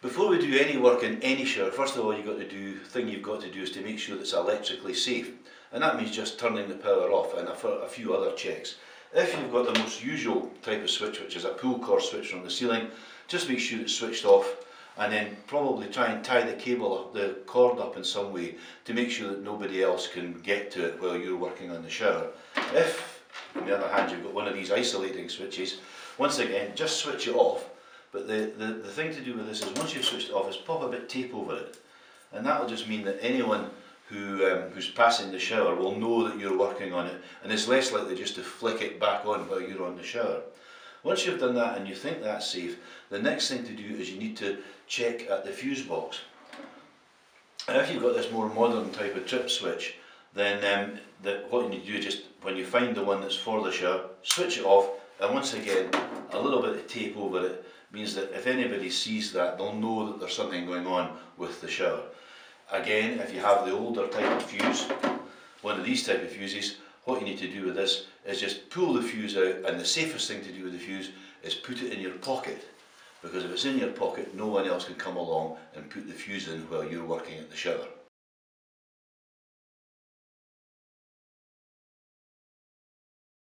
Before we do any work in any shower, first of all the thing you've got to do is to make sure that it's electrically safe, and that means just turning the power off and a few other checks. If you've got the most usual type of switch, which is a pull cord switch on the ceiling, just make sure it's switched off, and then probably try and tie the cable up, the cord up in some way to make sure that nobody else can get to it while you're working on the shower. If, on the other hand, you've got one of these isolating switches, once again just switch it off. But the thing to do with this is, once you've switched it off, is pop a bit of tape over it, and that will just mean that anyone who, who's passing the shower will know that you're working on it, and it's less likely just to flick it back on while you're on the shower. Once you've done that and you think that's safe, the next thing to do is you need to check at the fuse box. And if you've got this more modern type of trip switch, then what you need to do is just, when you find the one that's for the shower, switch it off, and once again a little bit of tape over it means that if anybody sees that, they'll know that there's something going on with the shower. Again, if you have the older type of fuse, one of these type of fuses, what you need to do with this is just pull the fuse out, and the safest thing to do with the fuse is put it in your pocket, because if it's in your pocket, no one else can come along and put the fuse in while you're working at the shower.